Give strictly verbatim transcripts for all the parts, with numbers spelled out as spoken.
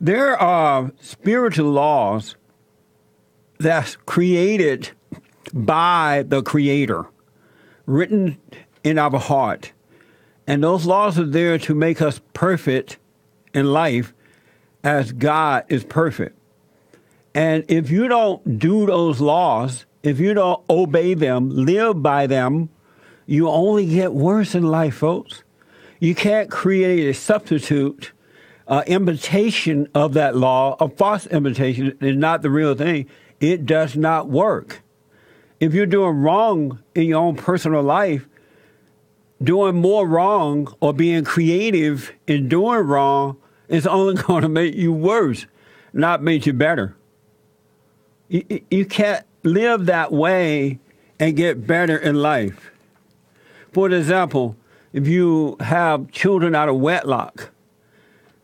there are spiritual laws that's created by the Creator, written in our heart. And those laws are there to make us perfect in life as God is perfect. And if you don't do those laws, if you don't obey them, live by them, you only get worse in life, folks. You can't create a substitute, uh, imitation of that law. A false imitation is not the real thing. It does not work. If you're doing wrong in your own personal life, doing more wrong or being creative in doing wrong is only going to make you worse, not make you better. You, you can't live that way and get better in life. For example, if you have children out of wedlock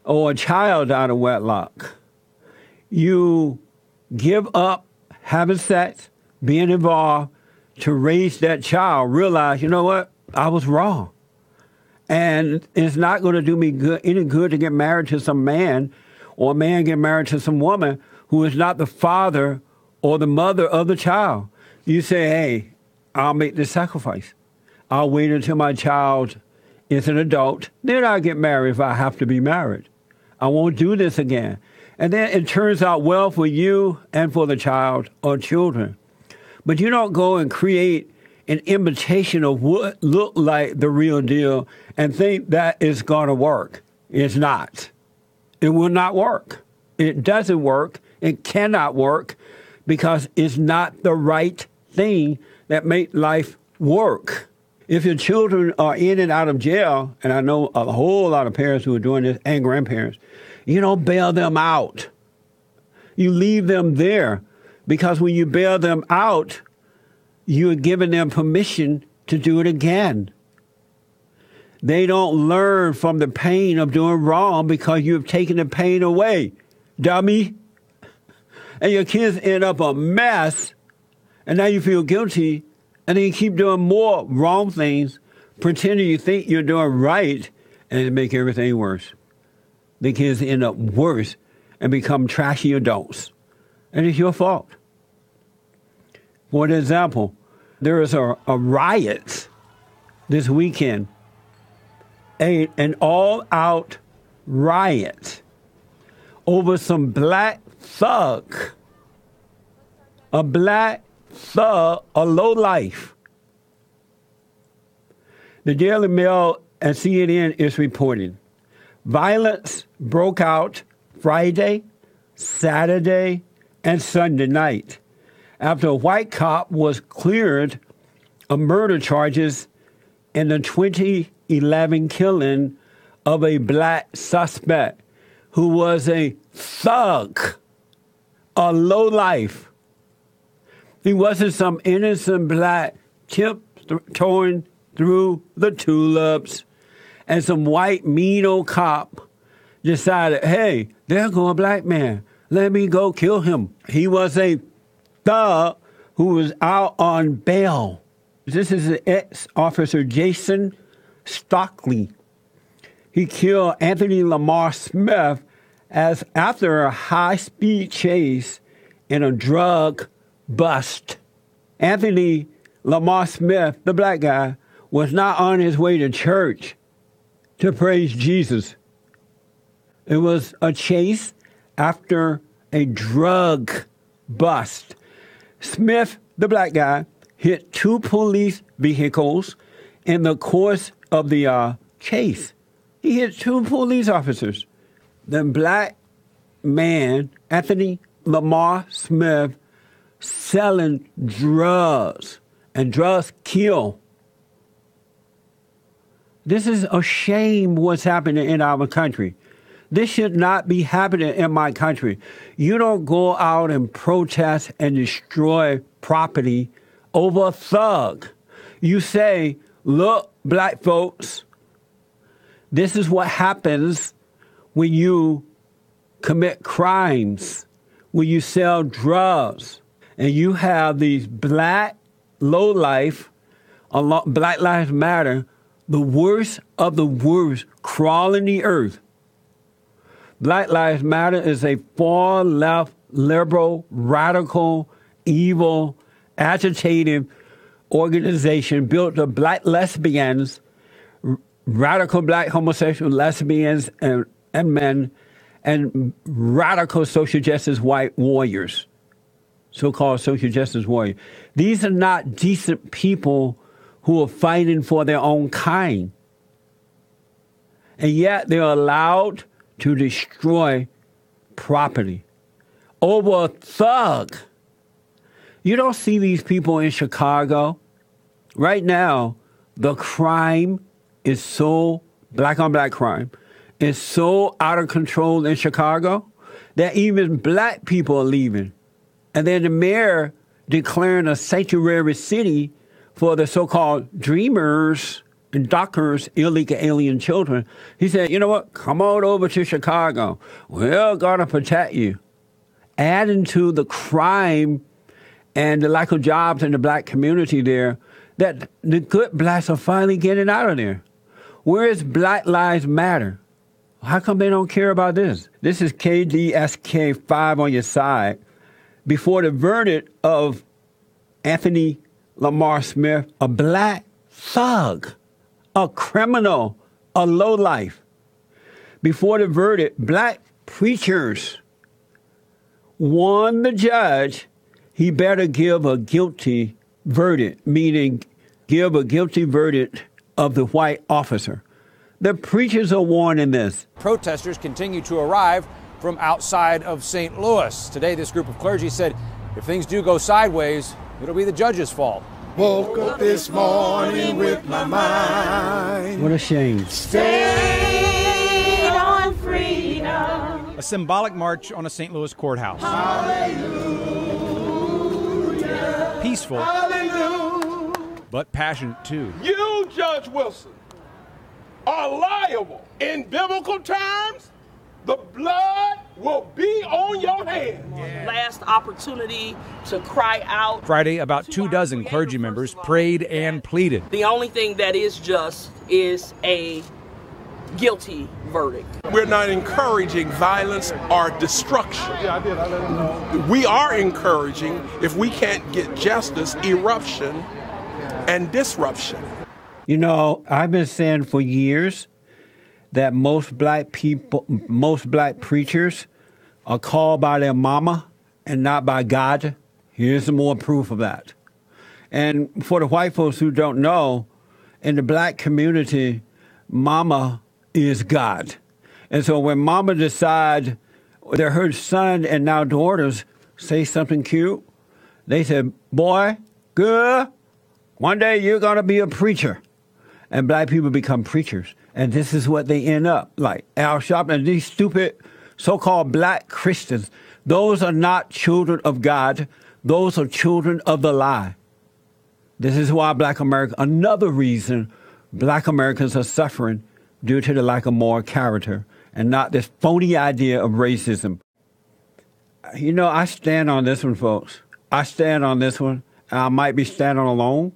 or a child out of wedlock, you give up having sex, being involved to raise that child, realize, you know what? I was wrong. And it's not going to do me good, any good to get married to some man or a man get married to some woman who is not the father or the mother of the child. You say, hey, I'll make this sacrifice. I'll wait until my child is an adult. Then I'll get married if I have to be married. I won't do this again. And then it turns out well for you and for the child or children. But you don't go and create an imitation of what looked like the real deal and think that it's going to work. It's not. It will not work. It doesn't work. It cannot work because it's not the right thing that makes life work. If your children are in and out of jail, and I know a whole lot of parents who are doing this and grandparents, you don't bail them out. You leave them there because when you bail them out, you are giving them permission to do it again. They don't learn from the pain of doing wrong because you've taken the pain away, dummy. And your kids end up a mess, and now you feel guilty, and then you keep doing more wrong things, pretending you think you're doing right, and it makes everything worse. The kids end up worse and become trashy adults, and it's your fault. For example, there is a, a riot this weekend, a, an all-out riot over some black thug, a black thug, a lowlife. The Daily Mail and C N N is reporting violence broke out Friday, Saturday, and Sunday night after a white cop was cleared of murder charges in the twenty eleven killing of a black suspect who was a thug, a lowlife. He wasn't some innocent black tiptoeing through the tulips, and some white mean old cop decided, hey, there go a black man. Let me go kill him. He was a thug who was out on bail. This is the ex-officer Jason Stockley. He killed Anthony Lamar Smith as after a high-speed chase in a drug bust. Anthony Lamar Smith, the black guy, was not on his way to church to praise Jesus. It was a chase after a drug bust. Smith, the black guy, hit two police vehicles in the course of the uh, chase. He hit two police officers. The black man, Anthony Lamar Smith, selling drugs, and drugs kill. This is a shame what's happening in our country. This should not be happening in my country. You don't go out and protest and destroy property over a thug. You say, look, black folks, this is what happens when you commit crimes, when you sell drugs, and you have these black lowlife, Black Lives Matter, the worst of the worst, crawling the earth. Black Lives Matter is a far left, liberal, radical, evil, agitative organization built of black lesbians, r- radical black homosexual lesbians and, and men, and radical social justice white warriors, so-called social justice warriors. These are not decent people who are fighting for their own kind. And yet they're allowed to destroy property over a thug. You don't see these people in Chicago. Right now, the crime is so, black on black crime, is so out of control in Chicago that even black people are leaving. And then the mayor declaring a sanctuary city for the so-called dreamers and dockers, illegal alien children. He said, you know what, come on over to Chicago. We're going to protect you. Adding to the crime and the lack of jobs in the black community there, that the good blacks are finally getting out of there. Where is Black Lives Matter? How come they don't care about this? This is K D S K five on your side. Before the verdict of Anthony Lamar Smith, a black thug, a criminal, a lowlife. Before the verdict, black preachers warned the judge he better give a guilty verdict, meaning give a guilty verdict of the white officer. The preachers are warning this. Protesters continue to arrive from outside of Saint Louis. Today, this group of clergy said, if things do go sideways, it'll be the judge's fault. Woke up this morning with my mind. What a shame. Stayed on freedom. A symbolic march on a Saint Louis courthouse. Hallelujah. Peaceful. Hallelujah. But passionate, too. You, Judge Wilson, are liable. In biblical terms, the blood will be on your hands. Yeah. Last opportunity to cry out. Friday, about two dozen clergy members prayed and pleaded. The only thing that is just is a guilty verdict. We're not encouraging violence or destruction. Yeah, I did. I let him know. We are encouraging, if we can't get justice, eruption and disruption. You know, I've been saying for years that most black people, most black preachers are called by their mama and not by God. Here's some more proof of that. And for the white folks who don't know, in the black community, mama is God. And so when mama decides that her son and now daughters say something cute, they said, boy, good, one day you're going to be a preacher. And black people become preachers. And this is what they end up like. Al Sharpton and these stupid so-called black Christians, those are not children of God. Those are children of the lie. This is why black America, another reason black Americans are suffering due to the lack of moral character and not this phony idea of racism. You know, I stand on this one, folks. I stand on this one. I might be standing alone.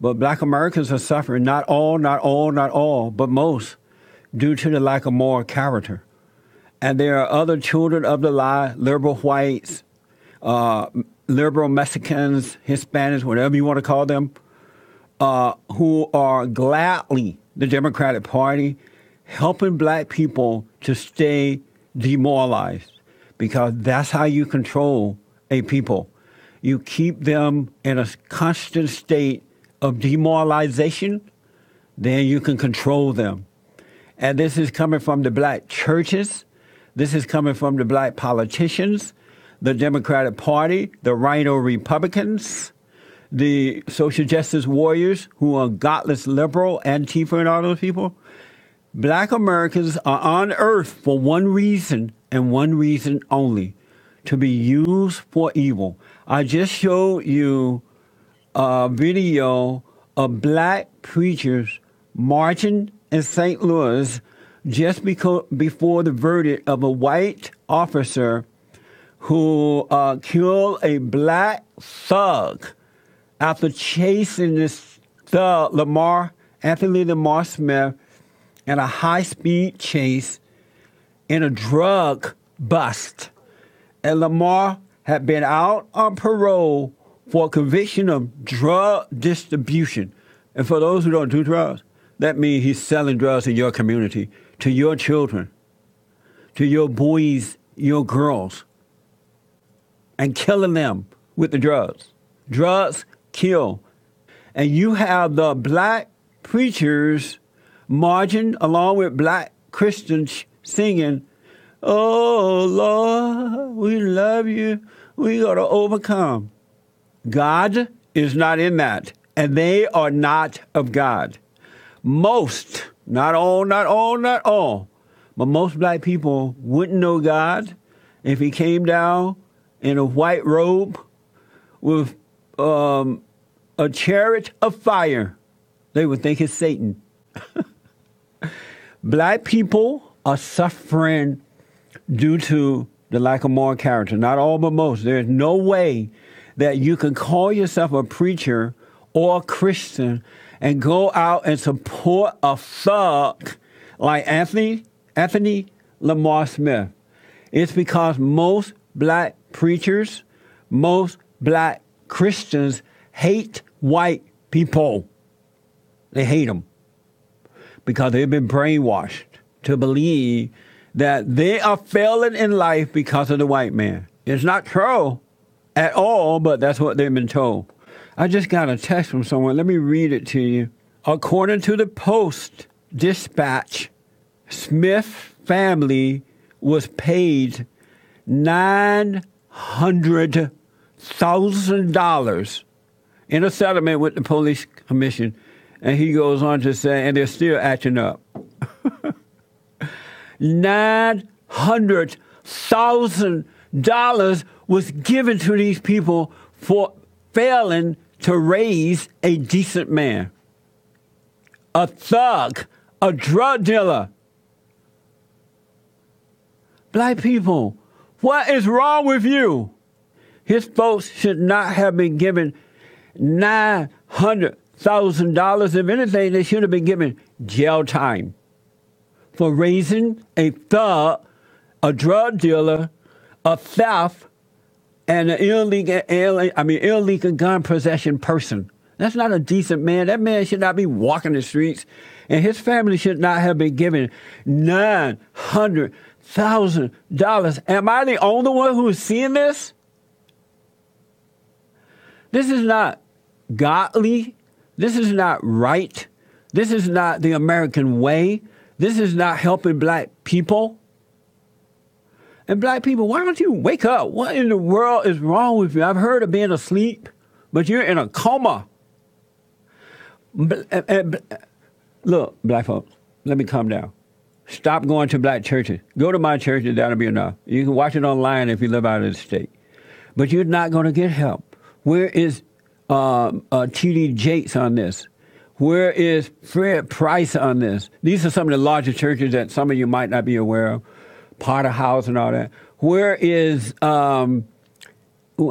But black Americans are suffering, not all, not all, not all, but most, due to the lack of moral character. And there are other children of the lie, liberal whites, uh, liberal Mexicans, Hispanics, whatever you want to call them, uh, who are gladly, the Democratic Party, helping black people to stay demoralized. Because that's how you control a people. You keep them in a constant state of demoralization, then you can control them. And this is coming from the black churches. This is coming from the black politicians, the Democratic Party, the Rhino Republicans, the social justice warriors who are godless liberal, Antifa and all those people. Black Americans are on earth for one reason and one reason only, to be used for evil. I just showed you a video of black preachers marching in Saint Louis just because, before the verdict of a white officer who uh, killed a black thug after chasing this thug, Lamar, Anthony Lamar Smith, in a high-speed chase. in a drug bust, and Lamar had been out on parole for a conviction of drug distribution. And for those who don't do drugs, that means he's selling drugs in your community, to your children, to your boys, your girls, and killing them with the drugs. Drugs kill. And you have the black preachers marching along with black Christians singing, "Oh, Lord, we love you. We got to overcome." God is not in that, and they are not of God. Most, not all, not all, not all, but most black people wouldn't know God if he came down in a white robe with um, a chariot of fire. They would think it's Satan. Black people are suffering due to the lack of moral character. Not all, but most. There's no way that you can call yourself a preacher or a Christian and go out and support a thug like Anthony, Anthony Lamar Smith. It's because most black preachers, most black Christians hate white people. They hate them because they've been brainwashed to believe that they are failing in life because of the white man. It's not true at all, but that's what they've been told. I just got a text from someone. Let me read it to you. According to the Post-Dispatch, Smith family was paid nine hundred thousand dollars in a settlement with the police commission. And he goes on to say, and they're still acting up. nine hundred thousand dollars was given to these people for failing to raise a decent man, a thug, a drug dealer. Black people, what is wrong with you? His folks should not have been given nine hundred thousand dollars. If anything, they should have been given jail time for raising a thug, a drug dealer, a theft, and an illegal, illegal, I mean, illegal gun possession person. That's not a decent man. That man should not be walking the streets, and his family should not have been given nine hundred thousand dollars. Am I the only one who is seeing this? This is not godly. This is not right. This is not the American way. This is not helping black people. And black people, why don't you wake up? What in the world is wrong with you? I've heard of being asleep, but you're in a coma. Look, black folks, let me calm down. Stop going to black churches. Go to my churches, that'll be enough. You can watch it online if you live out of the state. But you're not going to get help. Where is um, uh, T D Jakes on this? Where is Fred Price on this? These are some of the larger churches that some of you might not be aware of. Potter House and all that. Where is, um,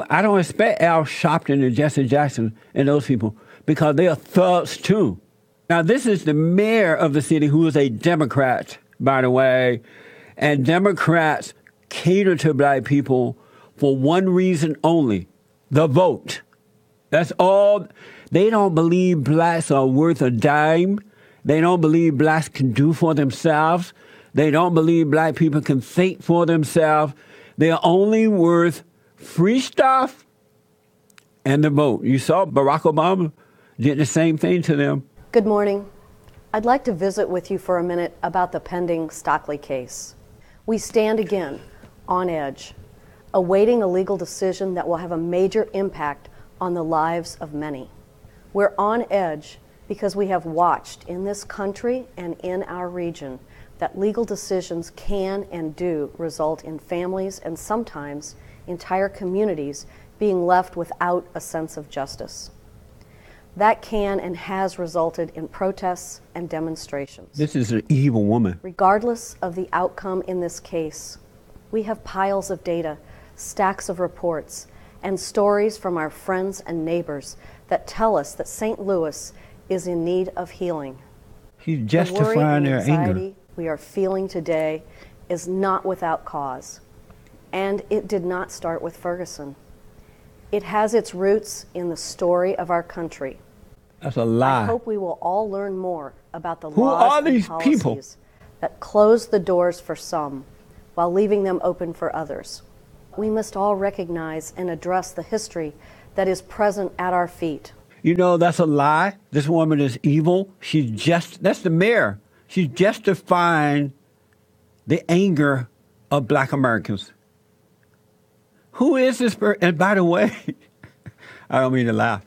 I don't expect Al Sharpton and Jesse Jackson and those people because they are thugs too. Now, this is the mayor of the city who is a Democrat, by the way, and Democrats cater to black people for one reason only, the vote. That's all. They don't believe blacks are worth a dime. They don't believe blacks can do for themselves. They don't believe black people can think for themselves. They're only worth free stuff and the vote. You saw Barack Obama did the same thing to them. Good morning. I'd like to visit with you for a minute about the pending Stockley case. We stand again on edge, awaiting a legal decision that will have a major impact on the lives of many. We're on edge because we have watched in this country and in our region that legal decisions can and do result in families and sometimes entire communities being left without a sense of justice. That can and has resulted in protests and demonstrations. This is an evil woman. Regardless of the outcome in this case, we have piles of data, stacks of reports, and stories from our friends and neighbors that tell us that Saint Louis is in need of healing. He's justifying their anger. We are feeling today is not without cause, and it did not start with Ferguson. It has its roots in the story of our country. That's a lie. I hope we will all learn more about the Who laws and policies people? that close the doors for some while leaving them open for others. We must all recognize and address the history that is present at our feet. You know, that's a lie. This woman is evil. She's just, that's the mayor. She's justifying the anger of black Americans. Who is this person? And by the way, I don't mean to laugh,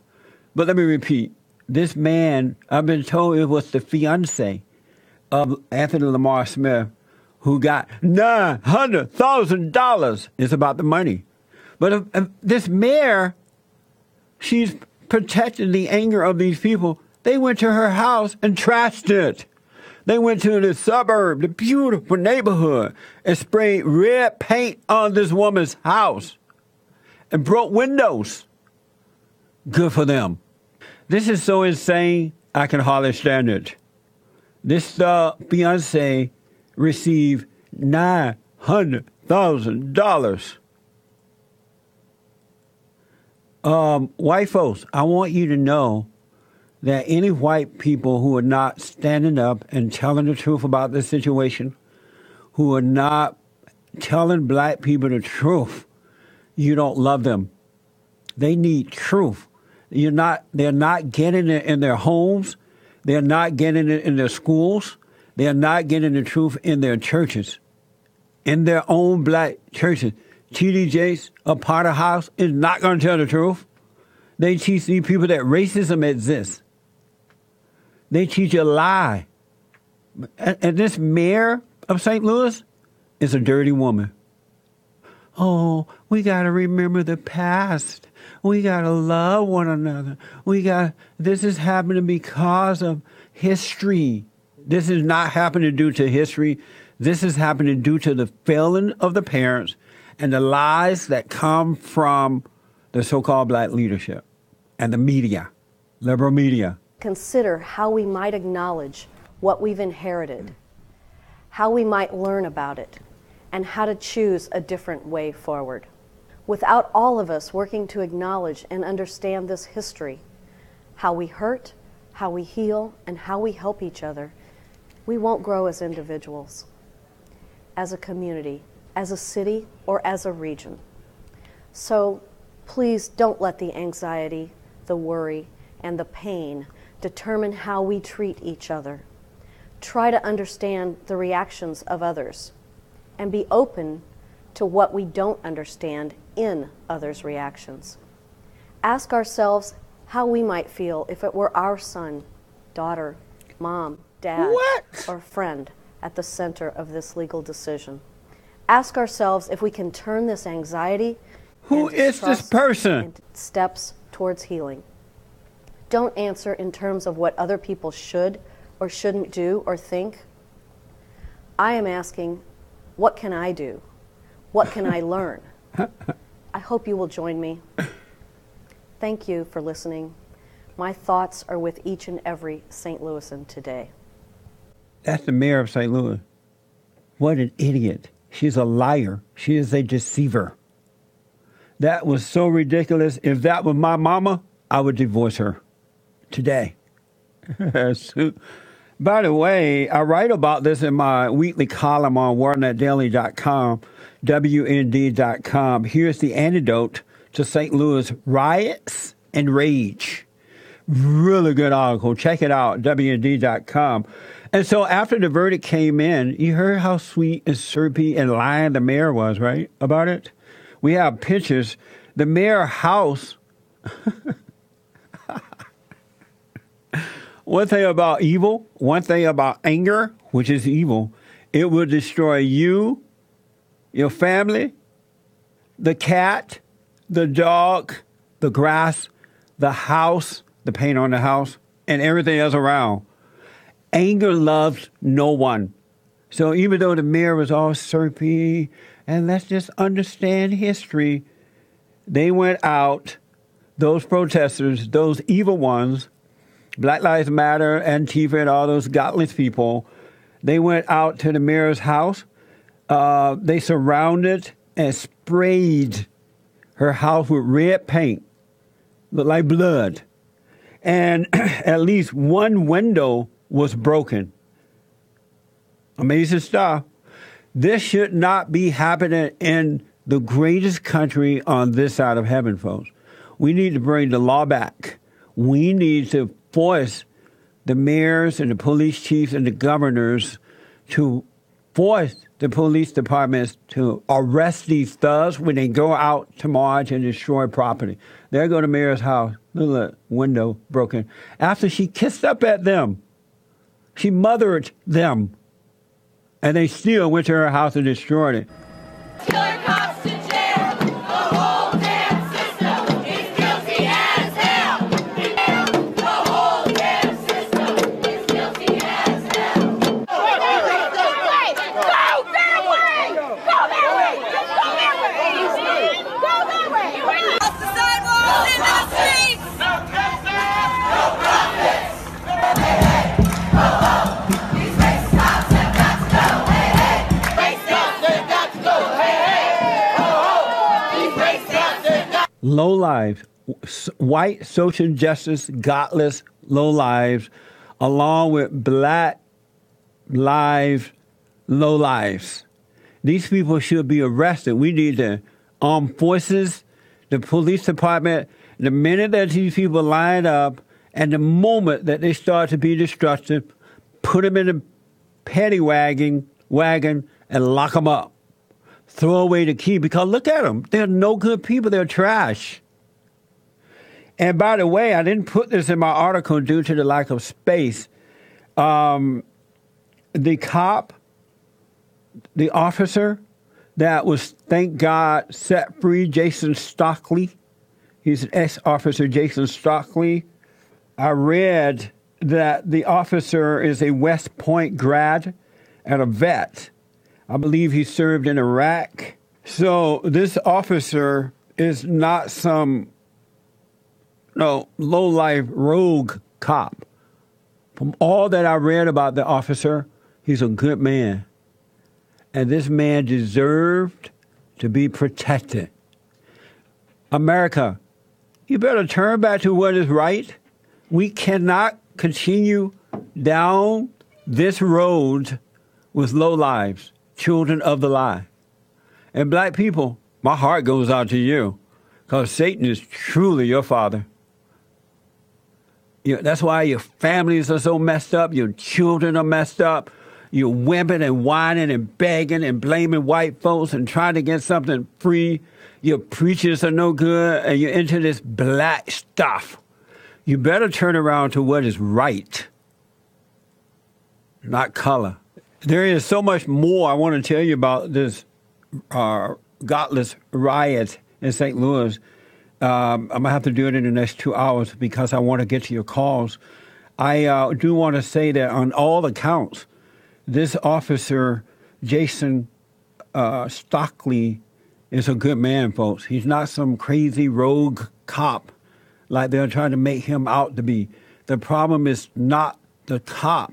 but let me repeat. This man, I've been told it was the fiance of Anthony Lamar Smith, who got nine hundred thousand dollars. It's about the money. But if, if this mayor, she's protecting the anger of these people. They went to her house and trashed it. They went to the suburb, the beautiful neighborhood, and sprayed red paint on this woman's house and broke windows. Good for them. This is so insane, I can hardly stand it. This uh, fiancé received nine hundred thousand dollars. Um, white folks, I want you to know that any white people who are not standing up and telling the truth about this situation, who are not telling black people the truth, you don't love them. They need truth. You're not, they're not getting it in their homes. They're not getting it in their schools. They're not getting the truth in their churches, in their own black churches. T D Jakes, a Potter House, is not going to tell the truth. They teach these people that racism exists. They teach a lie. And this mayor of Saint Louis is a dirty woman. Oh, we got to remember the past. We got to love one another. We got, this is happening because of history. This is not happening due to history. This is happening due to the failing of the parents and the lies that come from the so-called black leadership and the media, liberal media. Consider how we might acknowledge what we've inherited, how we might learn about it, and how to choose a different way forward. Without all of us working to acknowledge and understand this history, how we hurt, how we heal, and how we help each other, we won't grow as individuals, as a community, as a city, or as a region. So please don't let the anxiety, the worry, and the pain determine how we treat each other. Try to understand the reactions of others and be open to what we don't understand in others' reactions. Ask ourselves how we might feel if it were our son, daughter, mom, dad, what? or friend at the center of this legal decision. Ask ourselves if we can turn this anxiety Who is this person? and steps towards healing. Don't answer in terms of what other people should or shouldn't do or think. I am asking, what can I do? What can I learn? I hope you will join me. Thank you for listening. My thoughts are with each and every Saint Louisan today. That's the mayor of Saint Louis. What an idiot. She's a liar. She is a deceiver. That was so ridiculous. If that were my mama, I would divorce her today. By the way, I write about this in my weekly column on w n d dot com, w n d dot com. Here's the antidote to Saint Louis riots and rage. Really good article. Check it out, w n d dot com. And so after the verdict came in, you heard how sweet and syrupy and lying the mayor was, right, about it? We have pictures. The mayor's house. One thing about evil, one thing about anger, which is evil, it will destroy you, your family, the cat, the dog, the grass, the house, the paint on the house, and everything else around. Anger loves no one. So even though the mayor was all syrupy, and let's just understand history, they went out, those protesters, those evil ones, Black Lives Matter, Antifa, and all those godless people, they went out to the mayor's house. Uh, they surrounded and sprayed her house with red paint, looked like blood. And at least one window was broken. Amazing stuff. This should not be happening in the greatest country on this side of heaven, folks. We need to bring the law back. We need to force the mayors and the police chiefs and the governors to force the police departments to arrest these thugs when they go out to march and destroy property. There go to Mayor's house, little window broken. After she kissed up at them, she mothered them, and they still went to her house and destroyed it. Killer cops in jail, the whole damn system is guilty as hell. The whole damn system is guilty as hell. Go that way! Go that way! Go that way! Just go that way! Go that way! Off the sidewalks, in the streets! No justice, no profits! Hey, hey, ho, ho! Low lives, white social justice, godless low lives, along with black lives, low lives. These people should be arrested. We need the armed forces, the police department. The minute that these people line up and the moment that they start to be destructive, put them in a paddy wagon, wagon and lock them up. Throw away the key, because look at them. They're no good people. They're trash. And by the way, I didn't put this in my article due to the lack of space. Um, the cop, the officer that was, thank God, set free, Jason Stockley. He's an ex-officer, Jason Stockley. I read that the officer is a West Point grad and a vet. I believe he served in Iraq. So this officer is not some no low-life rogue cop. From all that I read about the officer, he's a good man. And this man deserved to be protected. America, you better turn back to what is right. We cannot continue down this road with low lives. Children of the lie. And black people, my heart goes out to you, because Satan is truly your father. You know, that's why your families are so messed up, your children are messed up, you're whimping and whining and begging and blaming white folks and trying to get something free. Your preachers are no good, and you're into this black stuff. You better turn around to what is right, not color. There is so much more I want to tell you about this uh, godless riot in Saint Louis. Um, I'm going to have to do it in the next two hours because I want to get to your calls. I uh, do want to say that on all accounts, this officer, Jason uh, Stockley, is a good man, folks. He's not some crazy rogue cop like they're trying to make him out to be. The problem is not the cop.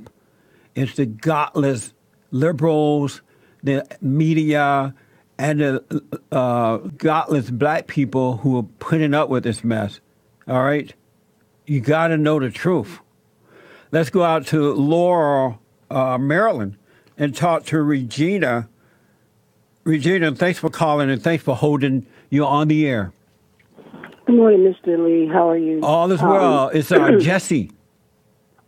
It's the godless liberals, the media, and the uh, godless black people who are putting up with this mess, all right? You got to know the truth. Let's go out to Laurel, uh, Maryland, and talk to Regina. Regina, thanks for calling, and thanks for holding. You're on the air. Good morning, Mister Lee. How are you? All is well. Um, it's uh, Jesse.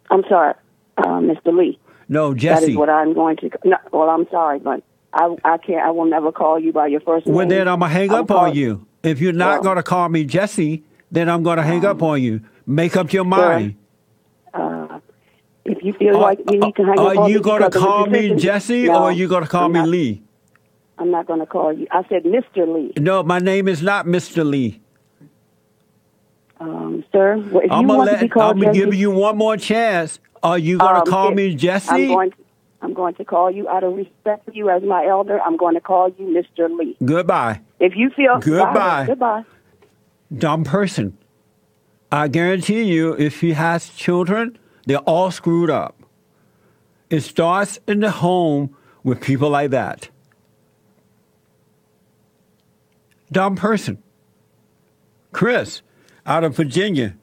I'm sorry, uh, Mister Lee. No, Jesse. That is what I'm going to. No, well, I'm sorry, but I, I can't. I will never call you by your first name. Well, then I'm gonna hang up on you. If you're not well, gonna call me Jesse, then I'm gonna hang um, up on you. Make up your mind. Uh, if you feel uh, like you need to hang uh, up on me, are you gonna call me Jesse no, or are you gonna call I'm me not, Lee? I'm not gonna call you. I said Mister Lee. No, my name is not Mister Lee. Um, sir, well, if I'm you gonna want let, to be called I'm gonna Jesse, give you one more chance. Are you going um, to call it, me Jesse? I'm going, to, I'm going to call you out of respect for you as my elder. I'm going to call you Mister Lee. Goodbye. If you feel... Goodbye. Bye, goodbye. Dumb person. I guarantee you, if he has children, they're all screwed up. It starts in the home with people like that. dumb person. Chris, out of Virginia.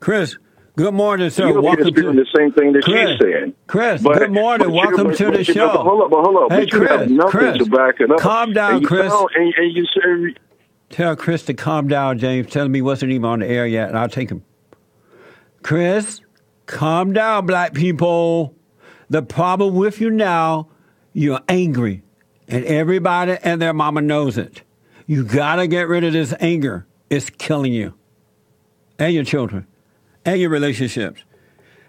Chris, good morning, sir. You're welcome to the same thing that Chris, she's saying. Chris, but, good morning. Welcome but, to but, the but, show. But hold up, but hold up. Hey, but you Chris, have nothing Chris, to back it up. Calm down, and Chris. Know, and, and you say, tell Chris to calm down, James. Tell him he wasn't even on the air yet, and I'll take him. Chris, calm down, black people. The problem with you now, you're angry, and everybody and their mama knows it. You got to get rid of this anger. It's killing you and your children and your relationships.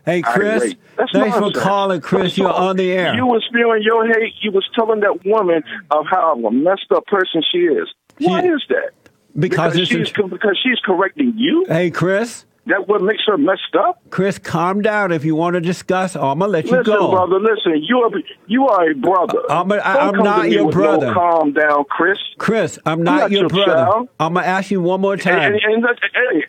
Hey, Chris, thanks for calling, Chris. You're on the air. You was feeling your hate. You was telling that woman of how a messed up person she is. Why is that? Because, because, she's, co- because she's correcting you? Hey, Chris. That what makes her messed up? Chris, calm down. If you want to discuss, I'm going to let you listen, go. Listen, brother, listen. You are, you are a brother. Uh, I'm, a, I, I'm not your brother. No, calm down, Chris. Chris, I'm not, I'm not your, your brother. Child. I'm going to ask you one more time. And, and, and,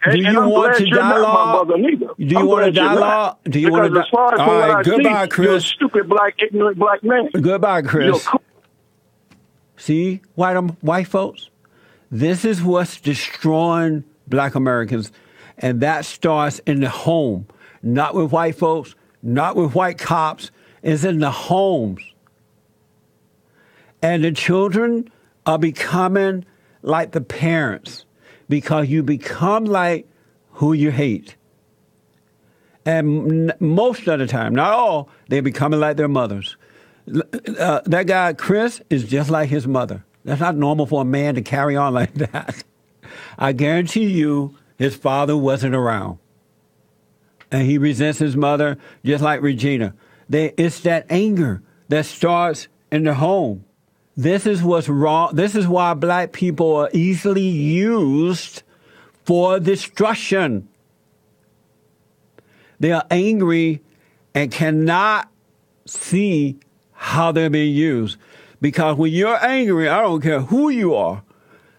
and, do you and want to dialogue? Do you I'm want to dialogue? Do you want to dialogue? All right, goodbye, see, Chris. You're a stupid, black, ignorant black man. Goodbye, Chris. Co- see, white, um, white folks, this is what's destroying black Americans. And that starts in the home, not with white folks, not with white cops. It's in the homes. And the children are becoming like the parents because you become like who you hate. And most of the time, not all, they're becoming like their mothers. Uh, that guy, Chris, is just like his mother. That's not normal for a man to carry on like that. I guarantee you, his father wasn't around. And he resents his mother, just like Regina. They, it's that anger that starts in the home. This is what's wrong. This is why black people are easily used for destruction. They are angry and cannot see how they're being used. Because when you're angry, I don't care who you are,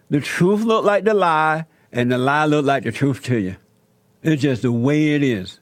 the truth looks like the lie, and the lie look like the truth to you. It's just the way it is.